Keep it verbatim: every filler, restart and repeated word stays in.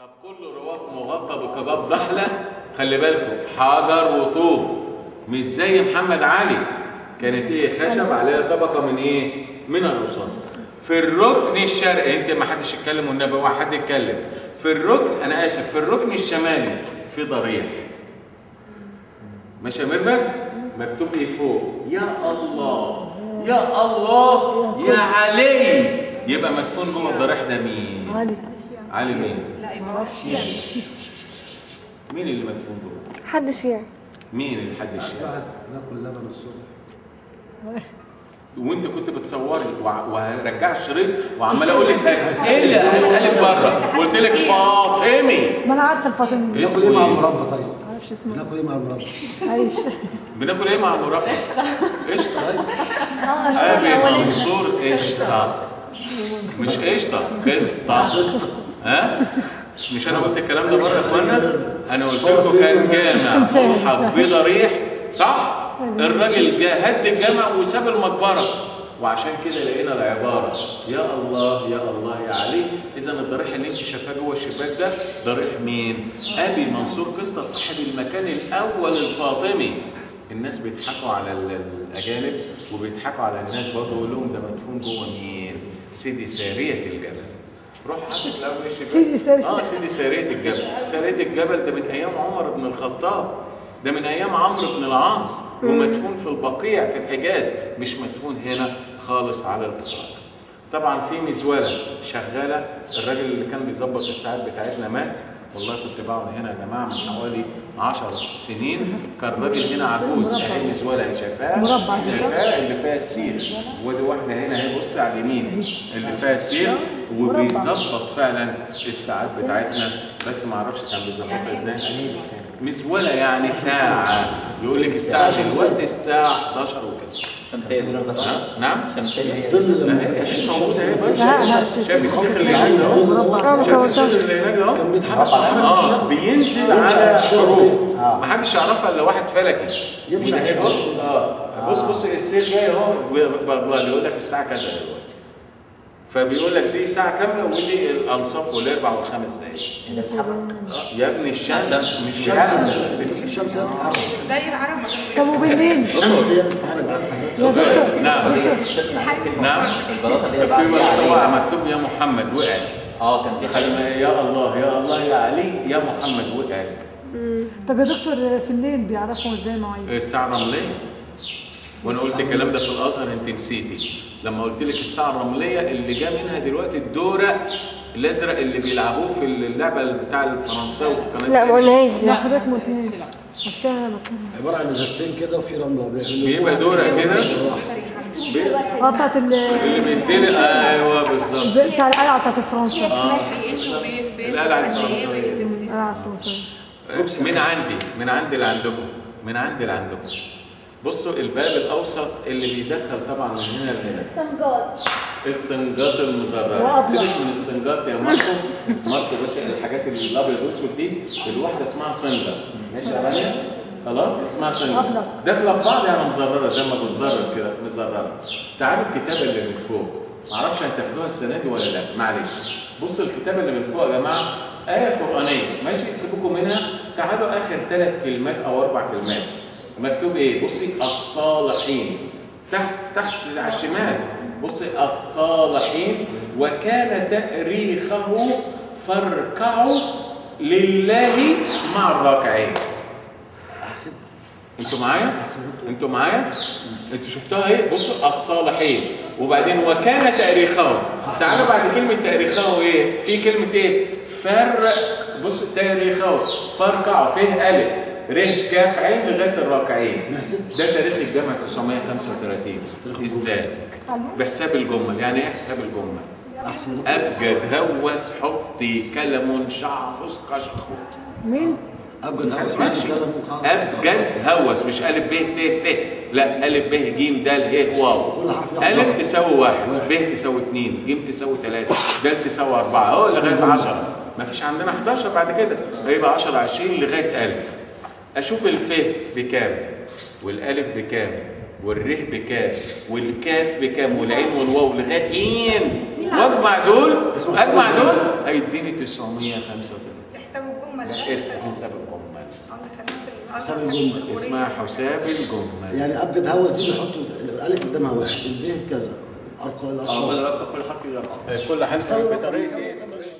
طب كله رباط مغطى بكباب ضحله، خلي بالكم حجر وطوب، مش زي محمد علي كانت ايه خشب عليها طبقه من ايه؟ من الرصاص. في الركن الشرقي انت ما حدش يتكلم والنبي اوعى حد يتكلم. في الركن انا اسف في الركن الشمالي في ضريح. ماشي يا ميرفت؟ مكتوب ايه فوق؟ يا الله يا الله يا علي، يبقى مدفون جوه الضريح ده مين؟ علي. علي مين؟ لا معرفش يعني. مين اللي مدفون جوه؟ حد شيعي. مين اللي حد شيعي؟ ناكل لبن الصبح. وانت كنت بتصوري وهرجع الشريط وعمال اقول لك اسئله اسالك بره، قلت لك فاطمي. ما انا عارفه الفاطمي. اسمه ايه مع المربى طيب؟ ما اعرفش اسمه. بناكل ايه مع المربى؟ عيش. بناكل ايه مع المربى؟ قشطه. قشطه. ابي منصور قشطه. مش قشطه، قسطه. ها؟ مش انا قلت الكلام ده بره يا اخوانا؟ انا قلت لكم كان جامع ملحق بضريح صح؟ الراجل جه هد الجامع وساب المقبره، وعشان كده لقينا العباره يا الله يا الله يا علي. اذا الضريح اللي انت شايفاه جوه الشباك ده ضريح مين؟ ابي منصور قسطه صاحب المكان الاول الفاطمي. الناس بيضحكوا على الاجانب وبيضحكوا على الناس برضه، يقول لهم ده مدفون جوه مين؟ سيدي ساريه الجبل. روح حاطط الاول الشباك سيدي ساريه اه سيدي ساريه الجبل. ساريه الجبل ده من ايام عمر بن الخطاب، ده من ايام عمرو بن العاص، ومدفون في البقيع في الحجاز، مش مدفون هنا خالص على الاطلاق. طبعا في مزوله شغاله، الراجل اللي كان بيظبط الساعات بتاعتنا مات، والله كنت بقعد هنا يا جماعه من حوالي عشر سنين، كان الراجل هنا عجوز، اهي المزوله اللي شايفاها شايفاها اللي فيها السير، ودي واحده هنا اهي بص على اليمين اللي فيها السير، وبيظبط فعلا الساعات بتاعتنا، بس ما اعرفش كان بيظبطها ازاي. مزوله يعني ساعه، يقول لك الساعه دلوقتي الساعه احداشر وكذا. شمسيه دي ولا نعم؟ شمسيه هي الظل لما شايف السيخ اللي هناك اهو، شايف السيخ اللي هناك اهو، كان بيتحرك على حركه الشمس، بينزل على حروف محدش يعرفها الا واحد فلكي يمشي على الشمس. اه بص بص السيخ جاي اهو، يقول لك الساعه كذا دلوقتي، فبيقول لك دي ساعة كاملة ودي الأنصاف والأربع والخمس دقايق. الناس حركت. يا ابني الشمس مش الشمس الشمس هي بتتحرك. زي العرب ما كانوش. طب وبالليل؟ الشمس هي بتتحرك. نعم. نعم. في بلاطة وقع مكتوب يا محمد وقعت. اه كان في كلمة يا الله يا الله يا علي يا محمد وقعت. طب يا دكتور في الليل بيعرفوا ازاي مواعيد؟ الساعة الرملية. وانا قلت الكلام ده في الازهر انت نسيتي، لما قلت لك الساعه الرمليه اللي جا منها دلوقتي الدورق الازرق اللي بيلعبوه في اللعبه بتاع الفرنساوي في القناه. لا ما قلناهاش دي. حضرتك ما قلتهاش. عباره عن ازازتين كده وفي رمله بيعملوا بيبقى دورق كده اه بتاعت اللي بيتدلق. ايوه بالظبط بتاع القلعه بتاعت الفرنسا. اه القلعه الفرنساويه من عندي من عندي لعندكم من عندي لعندكم. بصوا الباب الاوسط اللي بيدخل طبعا من هنا لهنا السنجات السنجات المزرره. سيبك من السنجات يا ماركو ماركو باشا، الحاجات اللي الابيض والاسود دي الواحده اسمها سنجه، ماشي يا رانيا؟ خلاص اسمها سنجه داخله في بعض يعني مزرره زي ما بتزرر كده مزرره. تعالوا الكتابه اللي من فوق، معرفش هتاخدوها السنه دي ولا لا، معلش. بصوا الكتابه اللي من فوق يا جماعه، ايه قرانيه ماشي سيبكم منها، تعالوا اخر ثلاث كلمات او اربع كلمات مكتوب ايه؟ بصي الصالحين تحت تحت على الشمال، بصي الصالحين وكان تأريخه فاركعوا لله مع الراكعين. احسن انتوا معايا؟ انتوا معايا؟ انتوا شفتوها ايه؟ بصوا الصالحين وبعدين وكان تأريخه. تعالوا بعد كلمة تأريخه ايه؟ في كلمة ايه؟ فرق. بصوا تأريخه فاركعوا فيه ألف ر ك ف عين لغايه الراكعين. ده تاريخ الجامعه تسعمية وخمسة وتلاتين. ازاي؟ بحساب الجمل. يعني ايه حساب الجمل؟ ابجد هوس حطي كلم شعفص كشخوط. مين؟ ابجد هوس ماشي. ابجد هوس مش الف ب ت ث، لا الف ب ج د ه واو. الف تساوي واحد، ب تساوي اتنين، ج تساوي تلاتة، د تساوي اربعة، اهو لغايه عشرة. ما فيش عندنا حداشر بعد كده، هيبقى عشرة عشرين لغايه الف. اشوف الف بكام والالف بكام والره بكام والكاف بكام والعين والواو لغايه اين؟ واجمع دول اجمع دول هيديني تسعمية خمسة وتلاتين. احسبوا الجمل ده. احسب الجمل. حساب الجمل اسمها حساب الجمل. يعني ابجد هوس دي بيحط الالف قدامها واحد، الب كذا، ارقام الارقام. اه كل حرف كل حرف بطريقه.